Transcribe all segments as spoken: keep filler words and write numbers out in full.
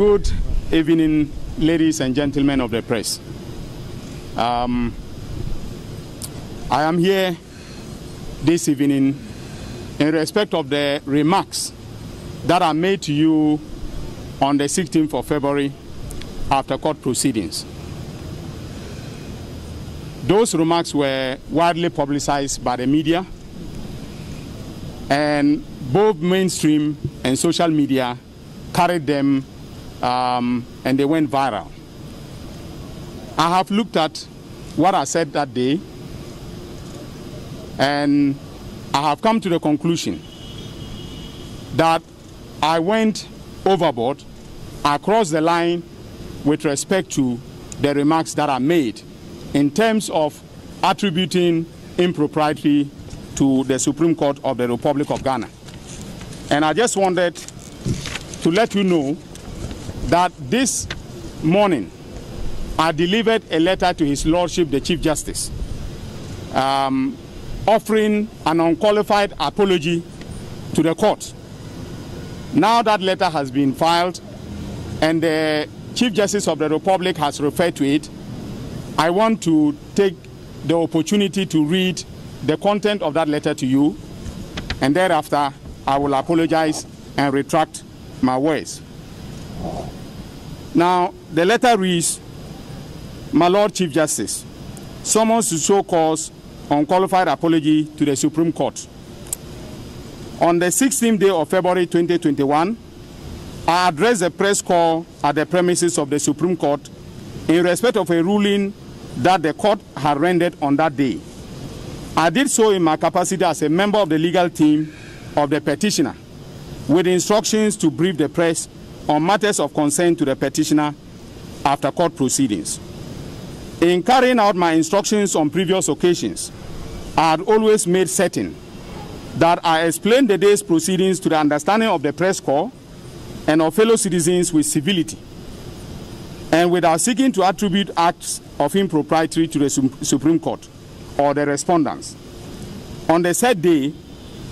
Good evening, ladies and gentlemen of the press. Um, I am here this evening in respect of the remarks that are made to you on the sixteenth of February after court proceedings. Those remarks were widely publicized by the media, and both mainstream and social media carried them um, and they went viral. I have looked at what I said that day, and I have come to the conclusion that I went overboard, across the line, with respect to the remarks that are made in terms of attributing impropriety to the Supreme Court of the Republic of Ghana. And I just wanted to let you know that this morning I delivered a letter to His Lordship the Chief Justice um, offering an unqualified apology to the court. Now that letter has been filed and the Chief Justice of the Republic has referred to it, I want to take the opportunity to read the content of that letter to you, and thereafter I will apologize and retract my words. Now, the letter reads, "My Lord Chief Justice, summons to show cause unqualified apology to the Supreme Court. On the sixteenth day of February twenty twenty-one, I addressed a press call at the premises of the Supreme Court in respect of a ruling that the court had rendered on that day. I did so in my capacity as a member of the legal team of the petitioner, with instructions to brief the press on matters of concern to the petitioner after court proceedings. In carrying out my instructions on previous occasions, I had always made certain that I explained the day's proceedings to the understanding of the press corps and of fellow citizens with civility, and without seeking to attribute acts of impropriety to the Supreme Court or the respondents. On the said day,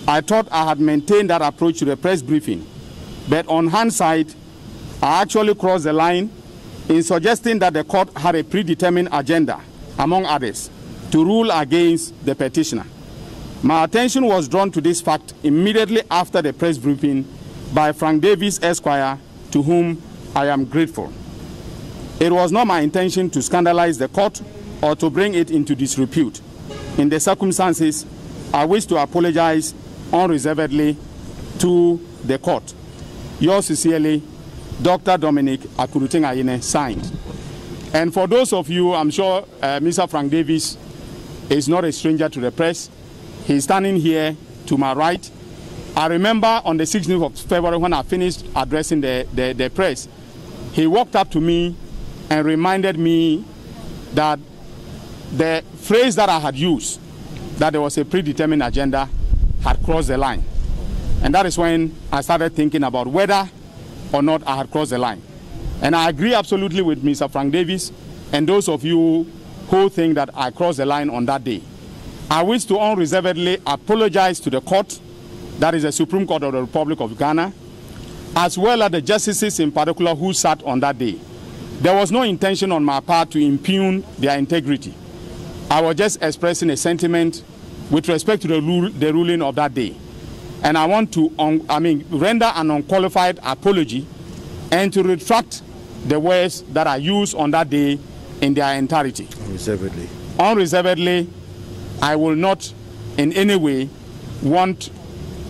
I thought I had maintained that approach to the press briefing, but on hindsight, I actually crossed the line in suggesting that the court had a predetermined agenda, among others, to rule against the petitioner. My attention was drawn to this fact immediately after the press briefing by Frank Davis, Esquire, to whom I am grateful. It was not my intention to scandalize the court or to bring it into disrepute. In the circumstances, I wish to apologize unreservedly to the court. Yours sincerely, Doctor Dominic Akuritinga Ayine," signed. And for those of you, I'm sure uh, Mister Frank Davis is not a stranger to the press. He's standing here to my right. I remember on the sixteenth of February, when I finished addressing the, the, the press, he walked up to me and reminded me that the phrase that I had used, that there was a predetermined agenda, had crossed the line. And that is when I started thinking about whether or not I had crossed the line. And I agree absolutely with Mister Frank Davis and those of you who think that I crossed the line on that day. I wish to unreservedly apologize to the court, that is the Supreme Court of the Republic of Ghana, as well as the justices in particular who sat on that day. There was no intention on my part to impugn their integrity. I was just expressing a sentiment with respect to the, rule, the ruling of that day. And I want to, un, I mean, render an unqualified apology and to retract the words that I used on that day in their entirety. Unreservedly. Unreservedly, I will not in any way want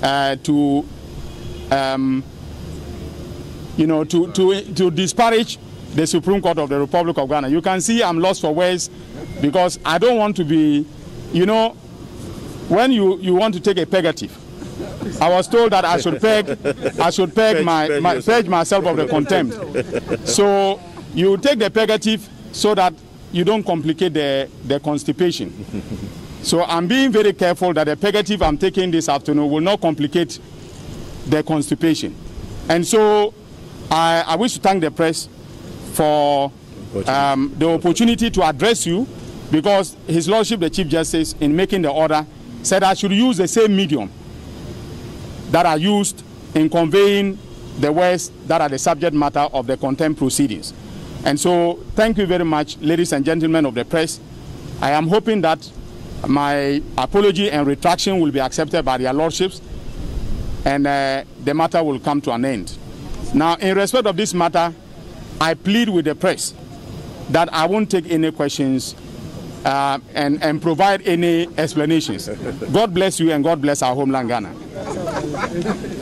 uh, to, um, you know, to, to, to disparage the Supreme Court of the Republic of Ghana. You can see I'm lost for words because I don't want to be, you know, when you, you want to take a purgative. I was told that I should peg, I should peg, peg my, my purge myself of the contempt. So you take the purgative so that you don't complicate the, the constipation. So I'm being very careful that the purgative I'm taking this afternoon will not complicate the constipation. And so I, I wish to thank the press for um, the opportunity to address you, because His Lordship the Chief Justice, in making the order, said I should use the same medium that I used in conveying the words that are the subject matter of the contempt proceedings. And so thank you very much, ladies and gentlemen of the press. I am hoping that my apology and retraction will be accepted by their lordships, and uh, the matter will come to an end. Now, in respect of this matter, I plead with the press that I won't take any questions uh, and, and provide any explanations. God bless you, and God bless our homeland, Ghana.